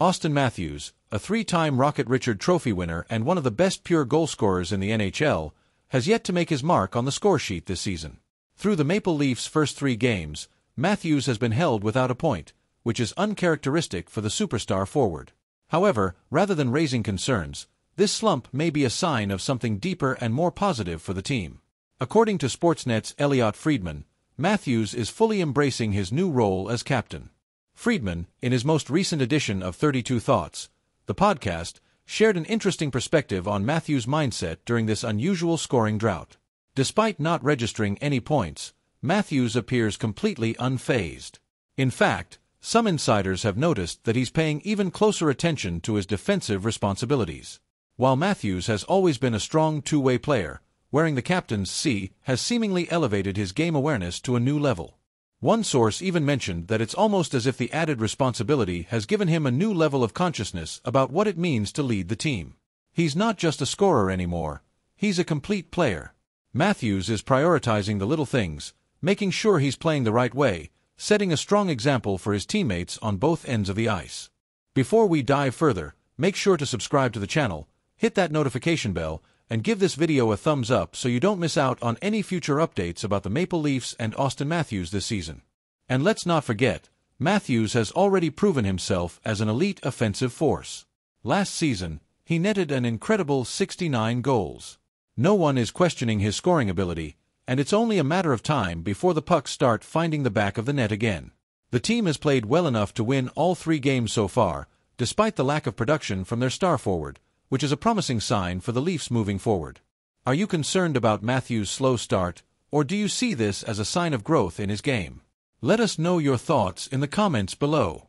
Auston Matthews, a three-time Rocket Richard Trophy winner and one of the best pure goal scorers in the NHL, has yet to make his mark on the scoresheet this season. Through the Maple Leafs' first three games, Matthews has been held without a point, which is uncharacteristic for the superstar forward. However, rather than raising concerns, this slump may be a sign of something deeper and more positive for the team. According to Sportsnet's Elliotte Friedman, Matthews is fully embracing his new role as captain. Friedman, in his most recent edition of 32 Thoughts, the podcast, shared an interesting perspective on Matthews' mindset during this unusual scoring drought. Despite not registering any points, Matthews appears completely unfazed. In fact, some insiders have noticed that he's paying even closer attention to his defensive responsibilities. While Matthews has always been a strong two-way player, wearing the captain's C has seemingly elevated his game awareness to a new level. One source even mentioned that it's almost as if the added responsibility has given him a new level of consciousness about what it means to lead the team. He's not just a scorer anymore, he's a complete player. Matthews is prioritizing the little things, making sure he's playing the right way, setting a strong example for his teammates on both ends of the ice. Before we dive further, make sure to subscribe to the channel, hit that notification bell, and give this video a thumbs up so you don't miss out on any future updates about the Maple Leafs and Auston Matthews this season. And let's not forget, Matthews has already proven himself as an elite offensive force. Last season, he netted an incredible 69 goals. No one is questioning his scoring ability, and it's only a matter of time before the pucks start finding the back of the net again. The team has played well enough to win all three games so far, despite the lack of production from their star forward, which is a promising sign for the Leafs moving forward. Are you concerned about Matthews' slow start, or do you see this as a sign of growth in his game? Let us know your thoughts in the comments below.